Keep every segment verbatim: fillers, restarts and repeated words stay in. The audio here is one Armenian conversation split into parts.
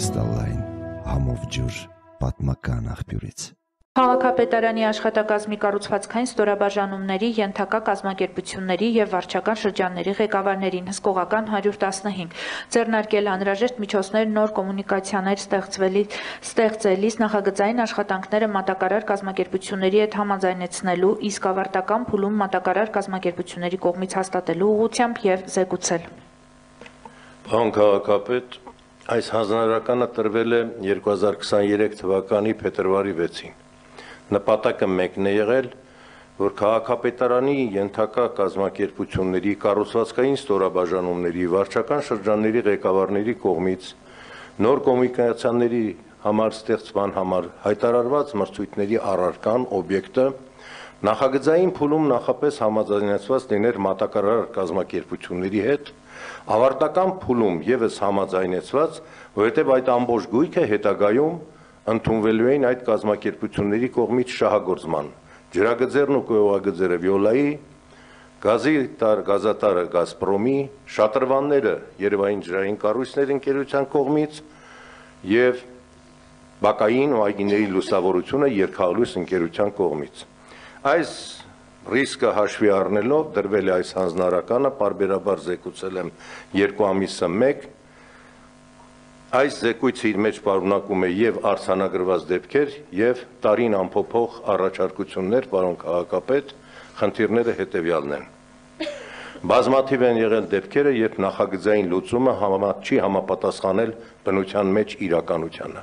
Կրիստալային համով ջուր պատմական աղբյուրից։ Քաղաքապետարանի աշխատակազմի կառուցվածքային ստորաբաժանումների, ենթակա կազմակերպությունների և վարչական շրջանների ղեկավարներին հսկողական հարյուր տասնհինգ ձեռնարկել անհրաժեշտ միջոցներ նոր կոմունիկացիաներ ստեղծելիս, նախագծային աշխատանքները մատակարար կազմակերպությունների հետ համաձայնեցնելու, իսկ ավարտական փուլում մատակարար կազմակերպությունների կողմից հաստատելու ուղղությամբ և զեկուցել։ Պարոն քաղաքապետ, այս հանձնարարականը տրվել է երկու հազար քսաներեք թվականի փետրվարի վեցին։ Նպատակը մեկն է եղել, որ քաղաքապետարանի ենթակա կազմակերպությունների կառուցվածքային ստորաբաժանումների վարչական շրջանների ղեկավարների կողմից նոր կոմունիկացիաների համար ստեղծման համար հայտարարված մրցույթների առարկան օբյեկտը նախագծային փուլում նախապես համաձայնեցված լիներ մատակարար կազմակերպությունների հետ, ավարտական փուլում եւս համաձայնեցված, որովհետեւ այդ ամբողջ գույքը հետագայում ընդունվելու էին այդ կազմակերպությունների կողմից շահագործման, ջրագծերն ու կոյուղագծերը Վիոլայի, գազի գազատարը Գազպրոմի, շատրվանները Երևանային ջրային կառույցների ընկերության կողմից և բակային ու այգիների լուսավորությունը Երկհաղլույս ընկերության կողմից։ Այս ռիսկը հաշվի առնելով դրվել է այս հանձնարարականը, պարբերաբար զեկուցել եմ երկու ամիսը մեկ։ Այս զեկույցի իր մեջ պարունակում է և արձանագրված դեպքեր, և տարին ամփոփող առաջարկություններ, պարոն քաղաքապետ, խնդիրները հետևյալն են։ Բազմաթիվ են եղել դեպքերը, երբ նախագծային լուծումը չի համապատասխանել բնության մեջ իրականությանը։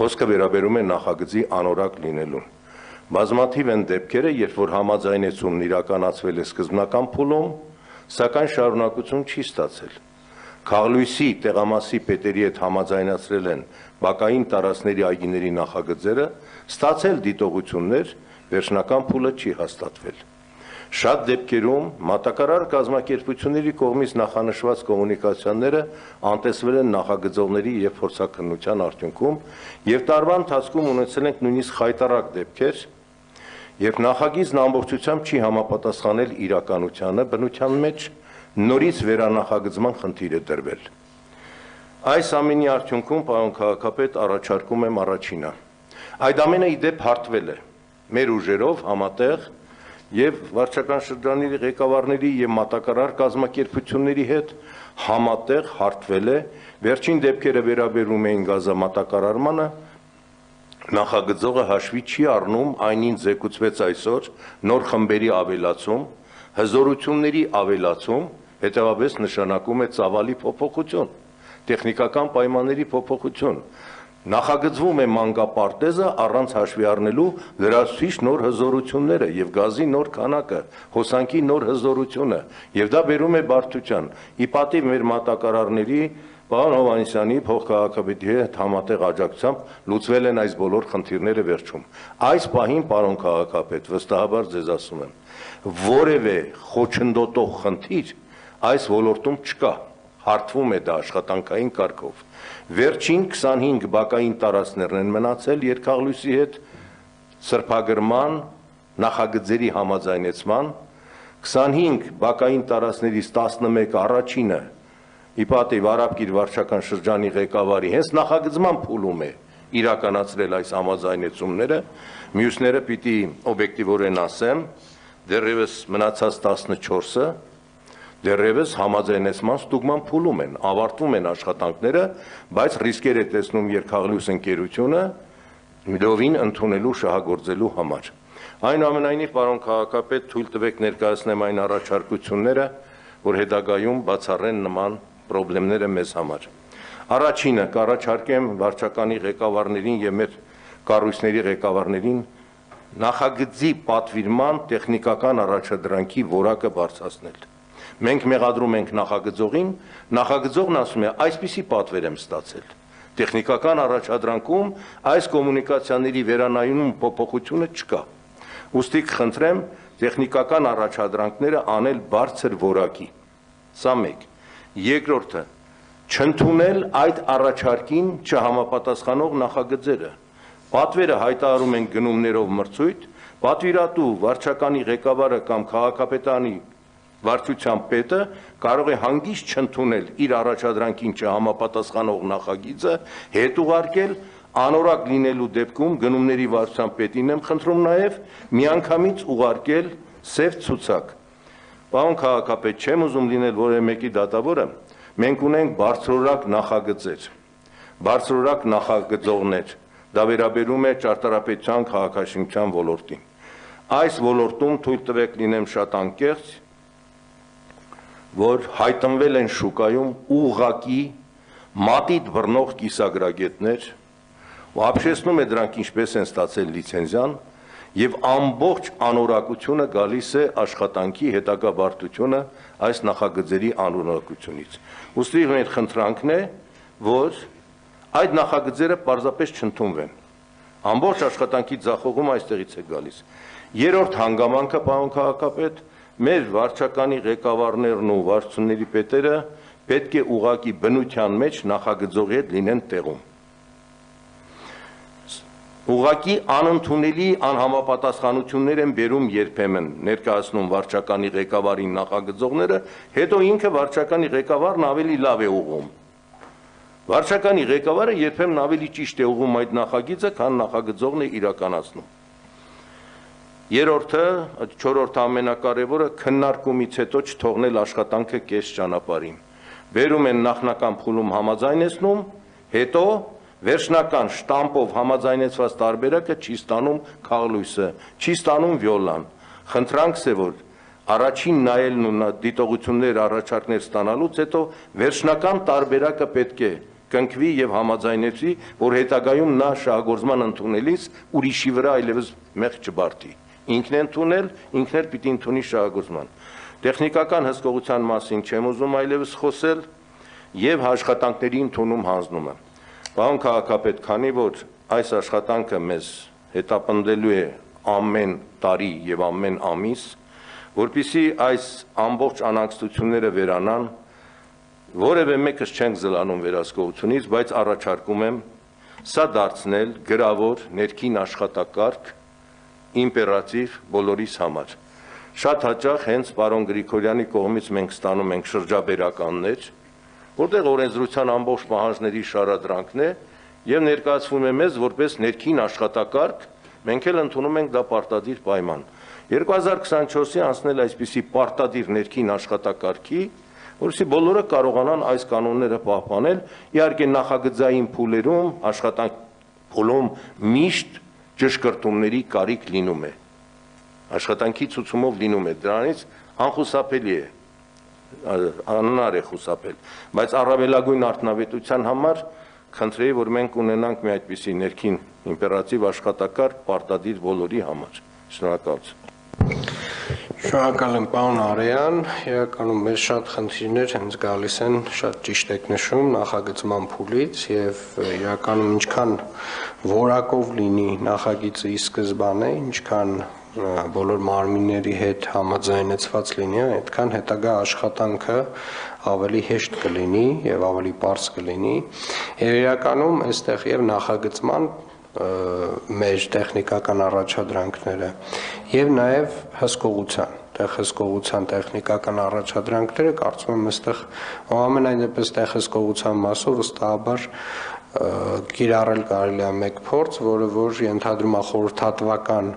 Խոսքը վերաբերում է նախագծի անորակ լինելուն։ Բազմաթիվ են դեպքերը, երբ որ համաձայնեցումն իրականացվել է սկզբնական փուլում, սակայն շարունակություն չի ստացել։ Քաղլույսի տեղամասի պետերի հետ համաձայնացրել են բակային տարածքների այգիների նախագծերը, ստացել դիտողություններ, վերջնական փուլը չի հաստատվել։ Շատ դեպքերում մատակարար կազմակերպությունների կողմից նախանշված կոմունիկացիաները անտեսվել են նախագծողների և փորձաքննության արդյունքում, և տարվա ընթացքում ունեցել ենք նույնիսկ խայտառակ դեպքեր, երբ նախագիծն ամբողջությամբ չի համապատասխանել իրականությանը, բնության մեջ նորից վերանախագծման խնդիր է դրվել։ Այս ամենի արդյունքում, պարոն քաղաքապետ, առաջարկում եմ առաջինը։ Այդ ամենը իդեպ հարթվել է մեր ուժերով համատեղ և վարչական շրջանների ղեկավարների և մատակարար կազմակերպությունների հետ համատեղ հարթվել է, վերջին դեպքերը վերաբերում էին գազամատակարարմանը, նախագծողը հաշվի չի առնում այն, ինչ զեկուցվեց այսօր, նոր խմբերի ավելացում, հզորությունների ավելացում, հետևաբար նշանակում է ծավալի փոփոխություն, տեխնիկական պայմանների փոփոխություն, նախագծվում է մանկապարտեզը առանց հաշվի առնելու լրացուցիչ նոր հզորությունները և գազի նոր քանակը, հոսանքի նոր հզորությունը, և դա բերում է բարդության։ Ի պատիվ մեր մատակարարների, պարոն Հովհաննիսյանի, փոխքաղաքապետի հետ համատեղ աջակցությամբ լուծվել են այս բոլոր խնդիրները վերջում։ Այս պահին, պարոն քաղաքապետ, վստահաբար ձեզ ասում եմ, որևէ խոչընդոտող խնդիր այս ոլորտում չկա, հարթվում է դա աշխատանքային կարգով։ Վերջին քսանհինգ բակային տարածքներն են մնացել Երկհաղլույսի հետ սրբագրման, նախագծերի համաձայնեցման, քսանհինգ բակային տարածքներից տասնմեկը առաջինը ի պատիվ Արաբկիր վարչական շրջանի ղեկավարի հենց նախագծման փուլում է իրականացրել այս համաձայնեցումները, մյուսները պիտի օբյեկտիվորեն ասեմ, դեռևս մնացած տասնչորսը դեռևս համաձայնեցման ստուգման փուլում են, ավարտվում են աշխատանքները, բայց ռիսկեր է տեսնում Երկհաղլույս ընկերությունը լովին ընդունելու շահագործելու համար։ Այնուամենայնիվ, պարոն քաղաքապետ, թույլ տվեք ներկայացնեմ այն առաջարկությունները, որ հետագայում բացառեն նման պրոբլեմները մեզ համար։ Առաջինը, կառաջարկեմ վարչականի ղեկավարներին և մեր կառույցների ղեկավարներին նախագծի պատվիրման տեխնիկական առաջադրանքի որակը բարձրացնել։ Մենք մեղադրում ենք նախագծողին, նախագծողն ասում է այսպիսի պատվեր եմ ստացել։ Տեխնիկական առաջադրանքում այս կոմունիկացիաների վերանայում փոփոխությունը չկա։ Ուստի կխնդրեմ տեխնիկական առաջադրանքները անել բարձր որակի։ Սա մեկ։ Երկրորդը, չընդունել այդ առաջարկին չհամապատասխանող նախագծերը։ Պատվերը հայտարարում են գնումներով մրցույթ, պատվիրատու վարչականի ղեկավարը կամ քաղաքապետարանի Վարչության պետը կարող է հանգիստ չընդունել իր առաջադրանքին չհամապատասխանող նախագիծը, հետ ուղարկել, անորակ լինելու դեպքում գնումների վարչության պետին եմ խնդրում նաև միանգամից ուղարկել սև ցուցակ։ Պարոն քաղաքապետ, չեմ ուզում լինել որևէ մեկի դատավորը, մենք ունենք բարձրորակ նախագծեր, բարձրորակ նախագծողներ, դա վերաբերում է ճարտարապետության քաղաքաշինության ոլորտին։ Այս ոլորտում թույլ տվեք լինեմ շատ անկեղծ, որ հայտնվել են շուկայում ուղղակի մատիտ բռնող կիսագրագետներ, ու ապշեցնում է դրանք ինչպես են ստացել լիցենզիան, եւ ամբողջ անորակությունը գալիս է աշխատանքի հետագա բարդությունը այս նախագծերի անորակությունից։ Ուստի մեր խնդրանքն է, որ այդ նախագծերը պարզապես չընդունվեն։ Ամբողջ աշխատանքի ձախողումը այստեղից է գալիս։ Երրորդ հանգամանքը, պարոն քաղաքապետ, մեր վարչականի ղեկավարներն ու վարչությունների պետերը պետք է ուղղակի բնության մեջ նախագծողի հետ լինեն տեղում։ Ուղղակի անընդունելի անհամապատասխանություններ են բերում երբեմն ներկայացնում վարչականի ղեկավարին նախագծողները, հետո ինքը վարչականի ղեկավարն ավելի լավ է ուղղում։ Վարչականի ղեկավարը երբեմն ավելի ճիշտ է ուղղում այդ նախագիծը, քան նախագծողն է իրականացնում։ Երորդը, չորորդ ամենակարևորը, քննարկումից հետո չթողնել աշխատանքը կես ճանապարհին։ Վերում են նախնական փուլում համաձայնեցնում, հետո վերջնական շտամպով համաձայնեցված տարբերակը չի ստանում քաղլույսը, չի ստանում վիոլան։ Խնդրանքս է, որ առաջին նայելն ու դիտողություններ առաջարկներ ստանալուց հետո վերջնական տարբերակը պետք է կնքվի եւ համաձայնեցվի, որ հետագայում նա շահագործման ընդունելիս ուրիշի վրա այլևս մեղք չբարտի։ Ինքն է ընդունել, ինքն էլ պիտի ընդունի շահագործման։ Տեխնիկական հսկողության մասին չեմ ուզում այլևս խոսել եւ աշխատանքների ընդունում հանձնումը։ Պարոն քաղաքապետ, քանի որ այս աշխատանքը մեզ հետապնդելու է ամեն տարի եւ ամեն ամիս, որպիսի այս ամբողջ անհանգստությունները վերանան, որևէ մեկս չենք զլանում վերահսկողությունից, բայց առաջարկում եմ սա դարձնել գրավոր ներքին աշխատակարգ իմպերատիվ բոլորիս համար։ Շատ հաճախ հենց պարոն Գրիգորյանի կողմից մենք ստանում ենք շրջաբերականներ, որտեղ օրենսդրության ամբողջ պահանջների շարադրանքն է եւ ներկայացվում է մեզ որպես ներքին աշխատակարգ, մենք էլ ընդունում ենք դա պարտադիր պայման։ երկու հազար քսաներկուսի անցնել այսպիսի պարտադիր ներքին աշխատակարգի, որովհետեւ բոլորը կարողանան այս կանոնները պահպանել, իհարկե նախագծային փուլերում, աշխատանքի փուլում միշտ ճշգրտումների կարիք լինում է, աշխատանքի ցուցումով լինում է, դրանից անխուսափելի է, անհնար է խուսափել, բայց առավելագույն արդյունավետության համար քննեի, որ մենք ունենանք մի այդպիսի ներքին իմպերատիվ աշխատակարգ պարտադիր բոլորի համար։ Շնորհակալություն։ Շնորհակալ եմ, պարոն Արեյան, իրականում մեր շատ խնդիրներ հենց գալիս են, շատ ճիշտ եք նշում, նախագծման փուլից եւ իրականում ինչքան որակով լինի նախագիծը սկզբանե, ինչքան բոլոր մարմինների հետ համաձայնեցված լինի, այդքան հետագա աշխատանքը ավելի հեշտ կլինի եւ ավելի պարզ կլինի։ Եվ իրականում այստեղ եւ նախագծման մեր տեխնիկական առաջադրանքները եւ նաեւ հսկողության, տեղ հսկողության տեխնիկական առաջադրանքները կարծում եմ այստեղ ամենայնպես տեղ հսկողության մասով վստահաբար կիրառել կարելի է մեկ փորձ, որը որ ենթադրում է խորհրդատվական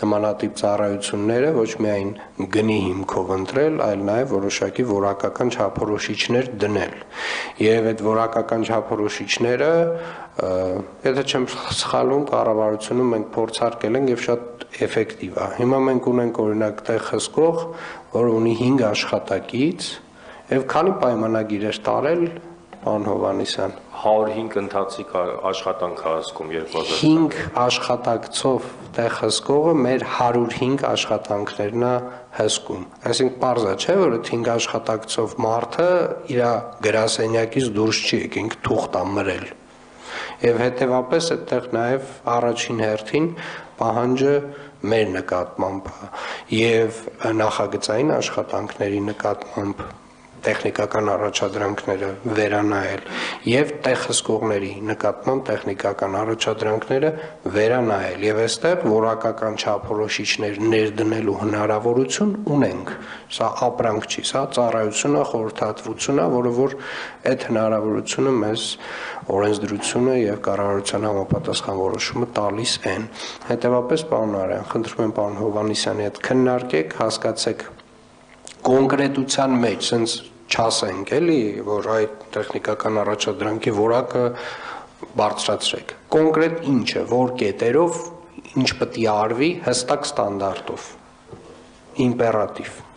նմանատիպ ծառայությունները ոչ միայն գնի հիմքով ընտրել, այլ նաև որոշակի որակական չափորոշիչներ դնել։ Եվ այդ որակական չափորոշիչները, եթե չեմ սխալվում, կառավարությունում մենք փորձարկել ենք եւ շատ էֆեկտիվ է։ Հիմա մենք ունենք օրինակ տեղ հսկող, որը ունի հինգ աշխատակից, եւ քանի պայմանագիր է տարել Պարոն Հովհաննիսյան, հարյուր հինգ ընթացիկ աշխատանք հասկում երկու հազար հինգ աշխատակցով տեղ հսկողը մեր հարյուր հինգ աշխատանքներն է հսկում։ Այսինքն պարզ է, չէ՞, որ այդ հինգ աշխատակցով մարդը իր գրասենյակից դուրս չի եկել, թուղթ է մրել։ Եվ հետևաբար այդտեղ նաև առաջին հերթին պահանջը մեր նկատմամբ է եւ նախագծային աշխատանքների նկատմամբ техникакан առաջադրանքները վերանայել եւ տեխսկողների նկատմամբ տեխնիկական առաջադրանքները վերանայել եւ այստեղ որակական չափորոշիչներ ներդնելու հնարավորություն ունենք սա ապրանք չի սա ծառայությունն է խորհրդատվությունն է որը որ այդ հնարավորությունը մեզ օրենսդրությունը եւ կառավարության համապատասխան որոշումը տալիս են հետեւապես պարոն Արյան խնդրում եմ պարոն Հովանեսյանի հետ քննարկեք հասկացեք կոնկրետության մեջ sense չասենք էլի որ այդ տեխնիկական առաջադրանքի որակը բարձրացրեք կոնկրետ ինչ է որ կետերով ինչ պետք է արվի հստակ ստանդարտով իմպերատիվ